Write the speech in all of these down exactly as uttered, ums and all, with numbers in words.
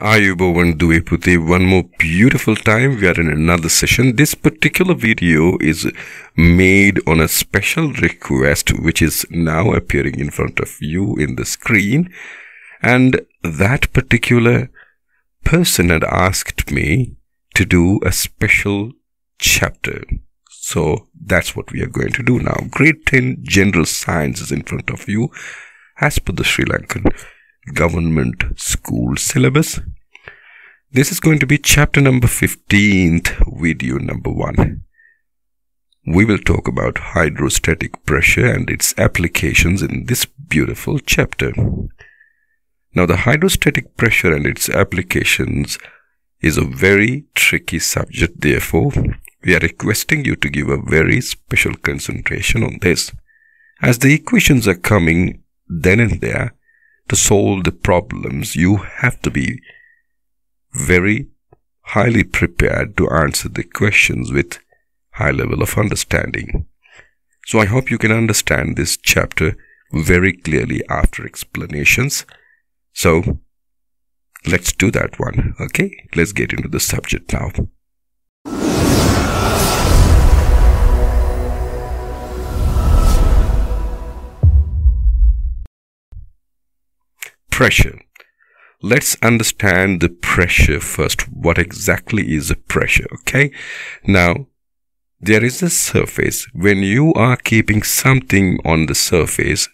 Ayubovan Duipute, one more beautiful time. We are in another session. This particular video is made on a special request which is now appearing in front of you in the screen. And that particular person had asked me to do a special chapter. So that's what we are going to do now. Grade ten General Science is in front of you as per the Sri Lankan Government School Syllabus. This is going to be chapter number fifteenth, video number one. We will talk about hydrostatic pressure and its applications in this beautiful chapter. Now, the hydrostatic pressure and its applications is a very tricky subject. Therefore, we are requesting you to give a very special concentration on this, as the equations are coming then and there. To solve the problems, you have to be very highly prepared to answer the questions with high level of understanding. So I hope you can understand this chapter very clearly after explanations. So let's do that one, okay? Let's get into the subject now. Pressure. Let's understand the pressure first. What exactly is a pressure? Okay. Now, there is a surface. When you are keeping something on the surface,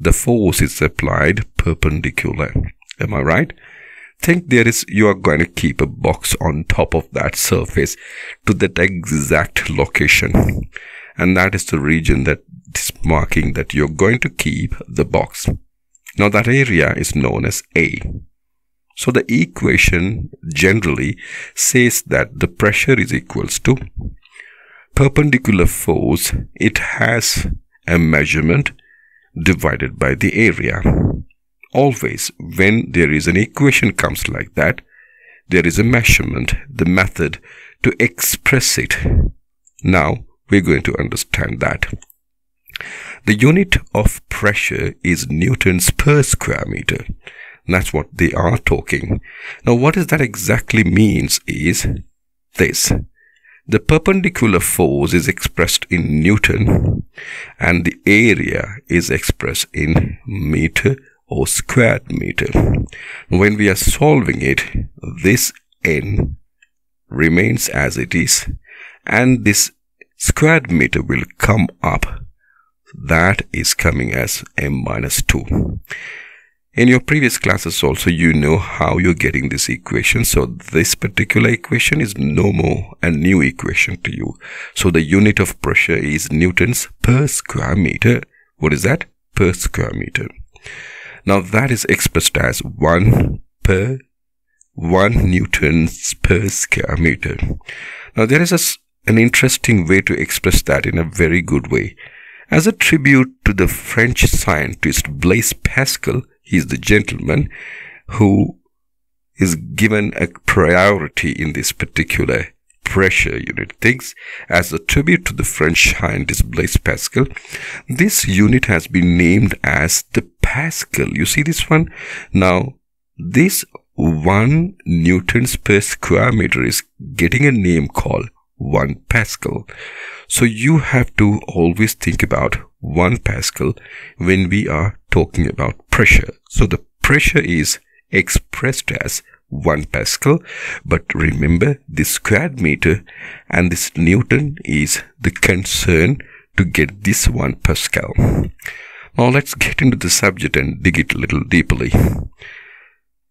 the force is applied perpendicular. Am I right? Think there is, you are going to keep a box on top of that surface to that exact location. And that is the region that is marking that you're going to keep the box. Now, that area is known as A. So, the equation generally says that the pressure is equals to perpendicular force. It has a measurement divided by the area. Always, when there is an equation comes like that, there is a measurement, the method to express it. Now, we're going to understand that. The unit of pressure is newtons per square meter. That's what they are talking. Now, what does that exactly means is this. The perpendicular force is expressed in newton and the area is expressed in meter or squared meter. When we are solving it, this n remains as it is and this squared meter will come up. That is coming as m minus two. In your previous classes also, you know how you're getting this equation. So this particular equation is no more a new equation to you. So the unit of pressure is newtons per square meter. What is that? Per square meter. Now that is expressed as one per one newtons per square meter. Now there is a, an interesting way to express that in a very good way. As a tribute to the French scientist Blaise Pascal, he is the gentleman who is given a priority in this particular pressure unit things. As a tribute to the French scientist Blaise Pascal, this unit has been named as the Pascal. You see this one? Now, this one newtons per square meter is getting a name called one Pascal. So you have to always think about one Pascal when we are talking about pressure. So the pressure is expressed as one Pascal, but remember this squared meter and this newton is the concern to get this one Pascal. Now let's get into the subject and dig it a little deeply.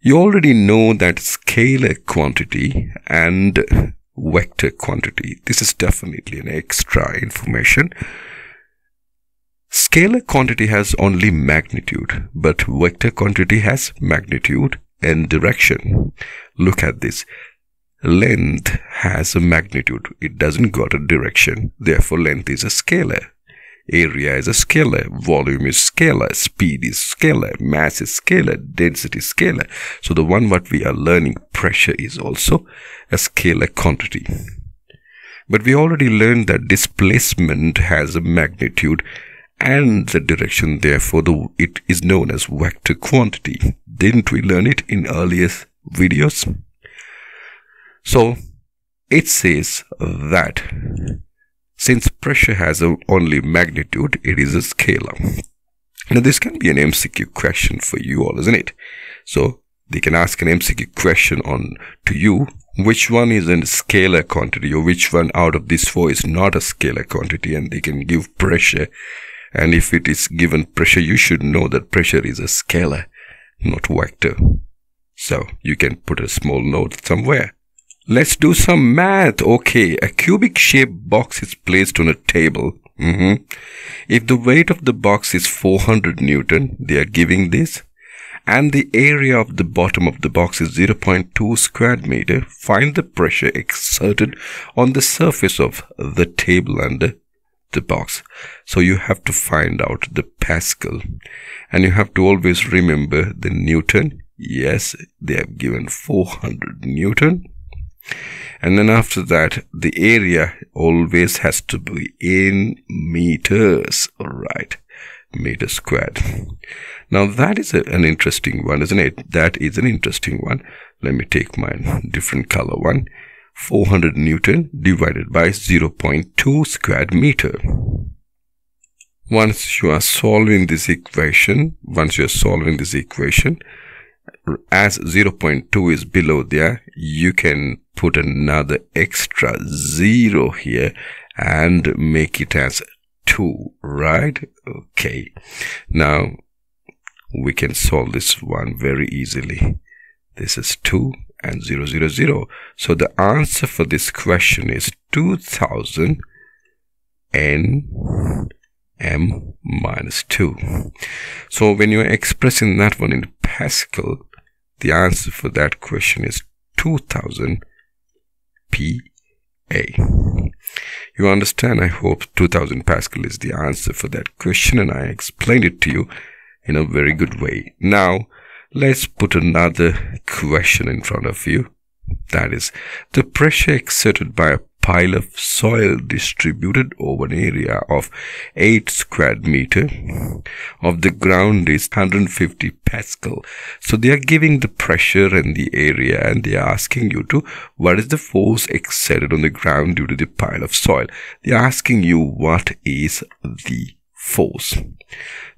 You already know that scalar quantity and vector quantity. This is definitely an extra information. Scalar quantity has only magnitude, but vector quantity has magnitude and direction. Look at this. Length has a magnitude. It doesn't got a direction. Therefore, length is a scalar. Area is a scalar. Volume is scalar. Speed is scalar. Mass is scalar. Density is scalar. So the one what we are learning, pressure, is also a scalar quantity. But we already learned that displacement has a magnitude and the direction. Therefore, the, it is known as vector quantity. Didn't we learn it in earlier videos. So it says that since pressure has a only magnitude, it is a scalar. Now this can be an M C Q question for you all, isn't it? So they can ask an M C Q question on to you, which one is a scalar quantity or which one out of these four is not a scalar quantity, and they can give pressure. And if it is given pressure, you should know that pressure is a scalar, not vector. So you can put a small note somewhere. Let's do some math. Okay, a cubic shaped box is placed on a table. Mm-hmm. If the weight of the box is four hundred newton, they are giving this, and the area of the bottom of the box is zero point two square meter, find the pressure exerted on the surface of the table under the box. So you have to find out the Pascal, and you have to always remember the Newton. Yes, they have given four hundred newton. And then after that, the area always has to be in meters, all right, meter squared. Now that is a, an interesting one, isn't it? That is an interesting one. Let me take my different color one. four hundred newton divided by zero point two squared meter. Once you are solving this equation, once you are solving this equation, as zero point two is below there, you can put another extra zero here and make it as two, right? Okay, now we can solve this one very easily. This is two and zero zero zero. So the answer for this question is two thousand N M minus two. So when you're expressing that one in Pascal, the answer for that question is two thousand P A. You understand, I hope. Two thousand Pascal is the answer for that question, and I explained it to you in a very good way. Now let's put another question in front of you. That is, the pressure exerted by a pile of soil distributed over an area of eight squared meter of the ground is one hundred fifty Pascal. So they are giving the pressure and the area, and they are asking you to, what is the force exerted on the ground due to the pile of soil? They are asking you what is the force.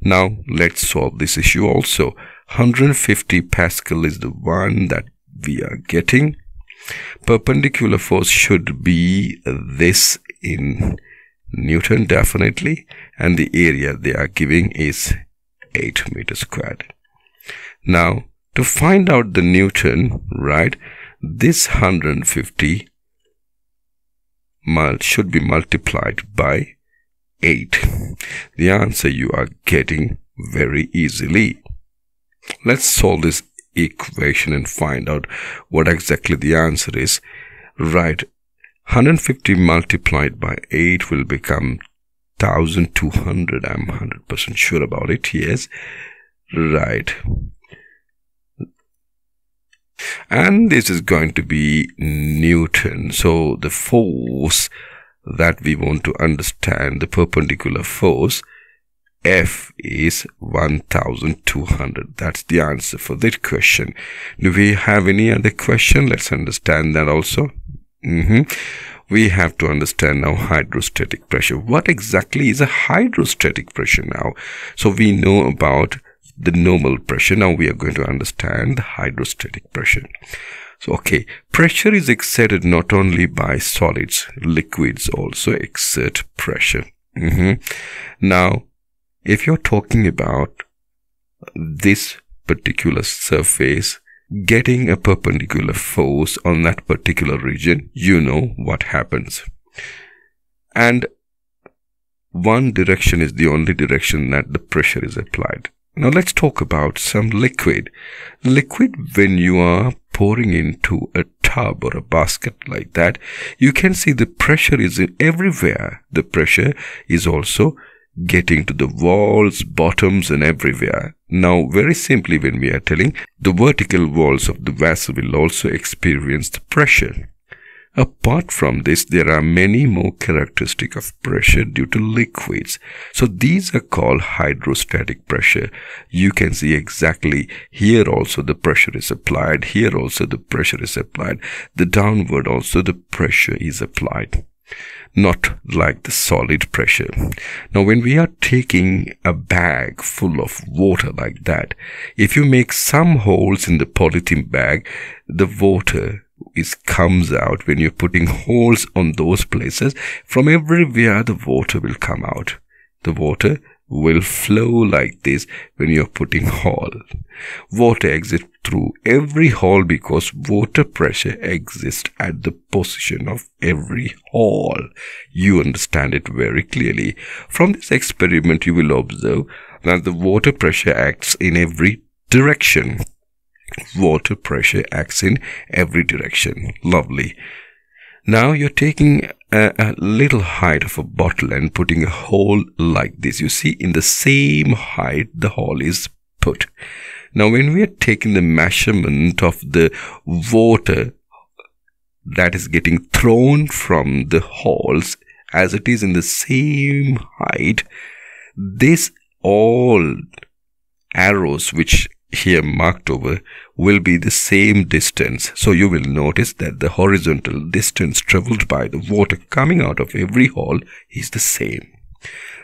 Now let's solve this issue also. one hundred fifty Pascal is the one that we are getting. Perpendicular force should be this in Newton, definitely, and the area they are giving is eight meter squared. Now to find out the Newton, right, this one hundred fifty should be multiplied by eight. The answer you are getting very easily. Let's solve this equation and find out what exactly the answer is. Right, one hundred fifty multiplied by eight will become one thousand two hundred. I'm one hundred percent sure about it. Yes, right, and this is going to be Newton. So the force that we want to understand, the perpendicular force, F, is one thousand two hundred. That's the answer for that question. Do we have any other question? Let's understand that also. Mm-hmm. We have to understand now hydrostatic pressure. What exactly is a hydrostatic pressure now? So we know about the normal pressure. Now we are going to understand the hydrostatic pressure. So, okay, pressure is exerted not only by solids, liquids also exert pressure. Mm-hmm. Now, if you're talking about this particular surface getting a perpendicular force on that particular region, you know what happens. And one direction is the only direction that the pressure is applied. Now let's talk about some liquid. Liquid, when you are pouring into a tub or a basket like that, you can see the pressure is everywhere. The pressure is also getting to the walls, bottoms, and everywhere. Now very simply, when we are telling, the vertical walls of the vessel will also experience the pressure. Apart from this, there are many more characteristics of pressure due to liquids. So these are called hydrostatic pressure. You can see exactly here also the pressure is applied. Here also the pressure is applied. The downward also the pressure is applied. Not like the solid pressure. Now, when we are taking a bag full of water like that, if you make some holes in the polythene bag, the water is comes out. When you're putting holes on those places, from everywhere the water will come out. The water will flow like this when you're putting hole. Water exits through every hole because water pressure exists at the position of every hole. You understand it very clearly. From this experiment, you will observe that the water pressure acts in every direction. Water pressure acts in every direction. Lovely. Now you're taking a, a little height of a bottle and putting a hole like this. You see, in the same height the hole is put. Now when we are taking the measurement of the water that is getting thrown from the holes, as it is in the same height, this all arrows which here marked over will be the same distance. So you will notice that the horizontal distance traveled by the water coming out of every hole is the same.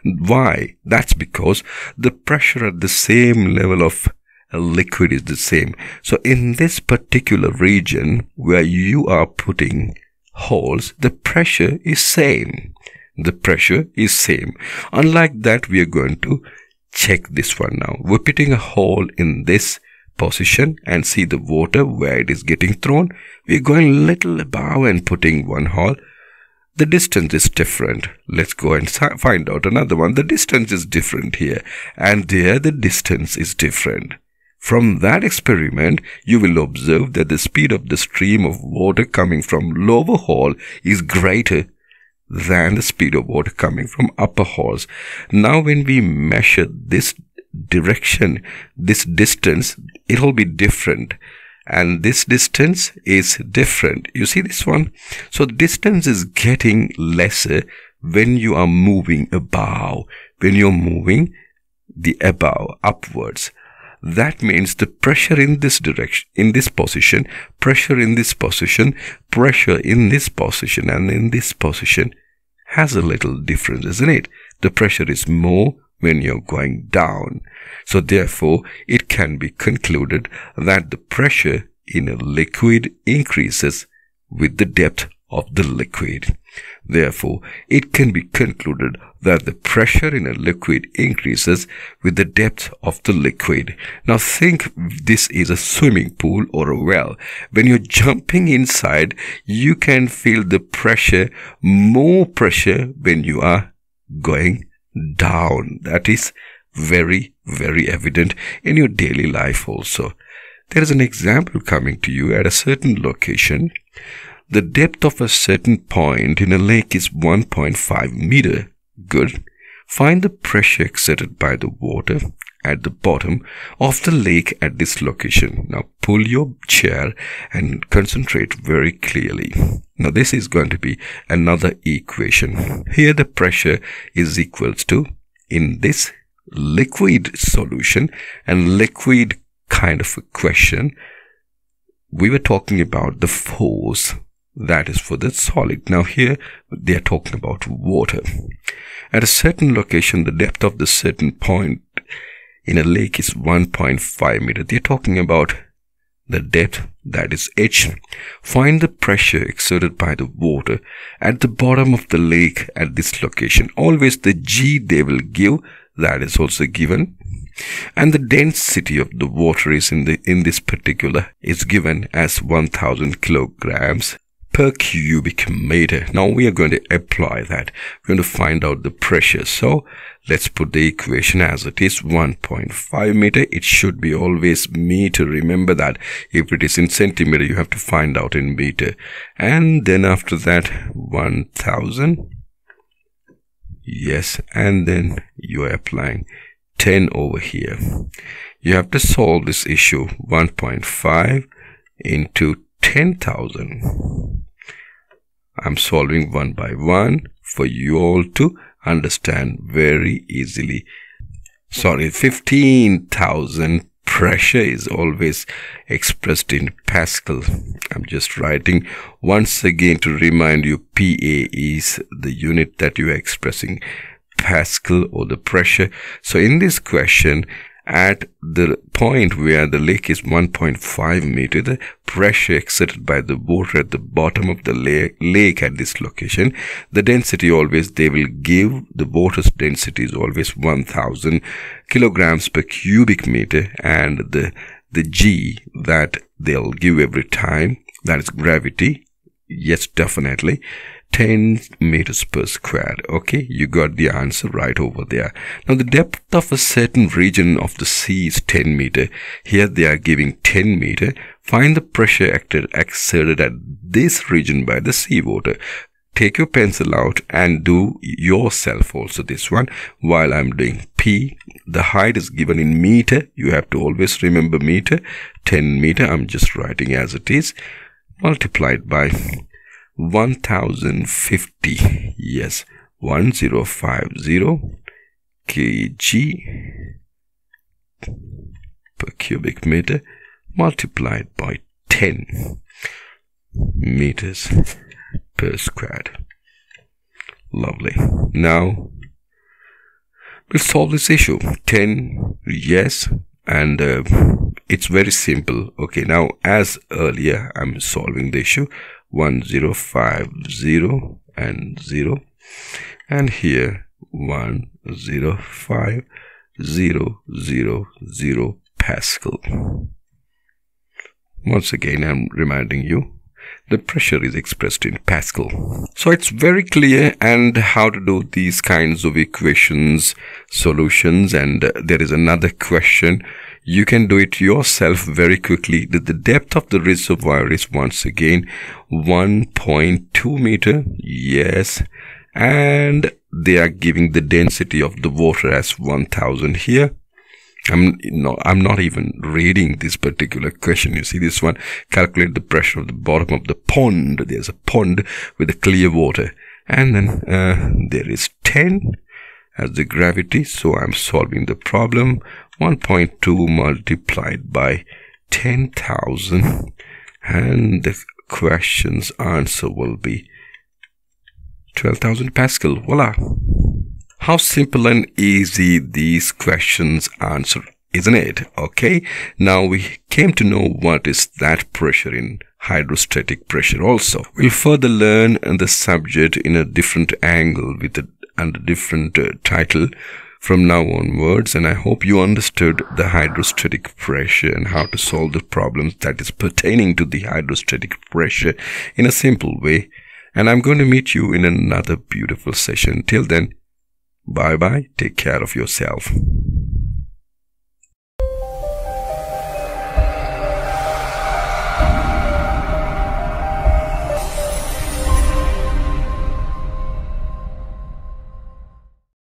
Why? That's because the pressure at the same level of a liquid is the same. So in this particular region where you are putting holes, the pressure is same. The pressure is same. Unlike that, we are going to check this one now. We're putting a hole in this position and see the water where it is getting thrown. We're going little above and putting one hole. The distance is different. Let's go and find out another one. The distance is different here. And there the distance is different. From that experiment, you will observe that the speed of the stream of water coming from lower hole is greater than the speed of water coming from upper holes. Now when we measure this direction, this distance, it will be different. And this distance is different. You see this one? So distance is getting lesser when you are moving above. When you're moving the above, upwards. That means the pressure in this direction, in this position, pressure in this position, pressure in this position, and in this position has a little difference, isn't it? The pressure is more when you're going down. So therefore, it can be concluded that the pressure in a liquid increases with the depth of the liquid. Therefore, it can be concluded that the pressure in a liquid increases with the depth of the liquid. Now think this is a swimming pool or a well. When you're jumping inside, you can feel the pressure, more pressure when you are going down. That is very, very evident in your daily life also. There is an example coming to you at a certain location. The depth of a certain point in a lake is one point five meter. Good. Find the pressure exerted by the water at the bottom of the lake at this location. Now pull your chair and concentrate very clearly. Now this is going to be another equation. Here the pressure is equals to, in this liquid solution and liquid kind of a question, we were talking about the force. That is for the solid. Now here they are talking about water. At a certain location, the depth of the certain point in a lake is one point five meter. They are talking about the depth, that is h. Find the pressure exerted by the water at the bottom of the lake at this location. Always the g they will give, that is also given. And the density of the water is in the in this particular is given as one thousand kilograms per cubic meter. Now we are going to apply that. We're going to find out the pressure. So let's put the equation as it is, one point five meter. It should be always meter. Remember that if it is in centimeter, you have to find out in meter. And then after that, one thousand. Yes, and then you are applying ten over here. You have to solve this issue. one point five into ten thousand. I'm solving one by one for you all to understand very easily. Sorry, fifteen thousand pressure is always expressed in Pascal. I'm just writing once again to remind you, P A is the unit that you are expressing Pascal or the pressure. So in this question, at the point where the lake is one point five meters, the pressure exerted by the water at the bottom of the lake at this location, the density always, they will give, the water's density is always one thousand kilograms per cubic meter, and the, the G that they'll give every time, that is gravity, yes, definitely, ten meters per square. Okay, you got the answer right over there. Now the depth of a certain region of the sea is ten meter. Here they are giving ten meter. Find the pressure acted exerted at this region by the seawater. Take your pencil out and do yourself also this one while I'm doing P. The height is given in meter. You have to always remember meter. ten meter, I'm just writing as it is, multiplied by one thousand fifty, yes, one thousand fifty kilograms per cubic meter, multiplied by ten meters per square. Lovely. Now we'll solve this issue. ten, yes, and uh, it's very simple. Okay, now as earlier, I'm solving the issue one zero five zero and zero, and here one zero five zero zero zero Pascal. Once again, I'm reminding you, the pressure is expressed in Pascal. So it's very clear and how to do these kinds of equations, solutions, and uh, there is another question. You can do it yourself very quickly. The, the depth of the reservoir is once again one point two meter. Yes. And they are giving the density of the water as one thousand here. I'm no, I'm not even reading this particular question. You see this one, calculate the pressure of the bottom of the pond. There's a pond with a clear water. And then uh, there is ten as the gravity. So I'm solving the problem. one point two multiplied by ten thousand. And the question's answer will be twelve thousand Pascal. Voila. How simple and easy these questions answer, isn't it? Okay, now we came to know what is that pressure in hydrostatic pressure also. We'll further learn the subject in a different angle with a, and a different uh, title from now onwards, and I hope you understood the hydrostatic pressure and how to solve the problems that is pertaining to the hydrostatic pressure in a simple way. And I'm going to meet you in another beautiful session. Till then, bye-bye. Take care of yourself.